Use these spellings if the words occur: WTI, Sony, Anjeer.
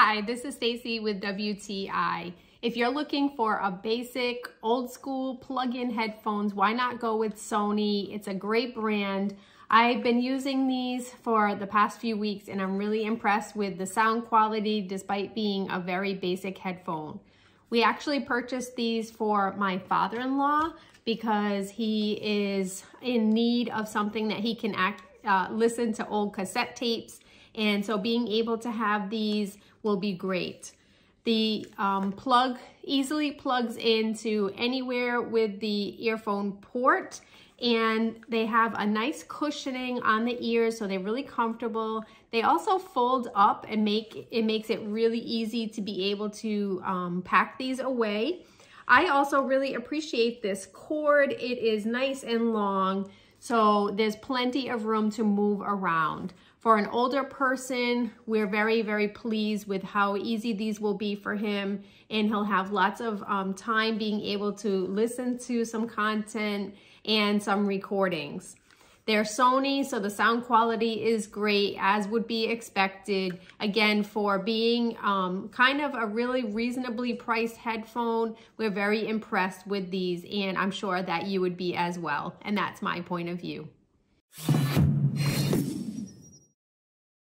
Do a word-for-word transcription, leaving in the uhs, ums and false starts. Hi, this is Stacy with W T I. If you're looking for a basic, old school plug-in headphones, why not go with Sony? It's a great brand. I've been using these for the past few weeks and I'm really impressed with the sound quality despite being a very basic headphone. We actually purchased these for my father-in-law because he is in need of something that he can act, uh, listen to old cassette tapes. And so being able to have these will be great. The um, plug easily plugs into anywhere with the earphone port, and they have a nice cushioning on the ears, so they're really comfortable. They also fold up and make it makes it really easy to be able to um, pack these away. I also really appreciate this cord. It is nice and long, so there's plenty of room to move around. For an older person, we're very, very pleased with how easy these will be for him, and he'll have lots of um, time being able to listen to some content and some recordings. They're Sony, so the sound quality is great, as would be expected. Again, for being um, kind of a really reasonably priced headphone, we're very impressed with these, and I'm sure that you would be as well. And that's my point of view.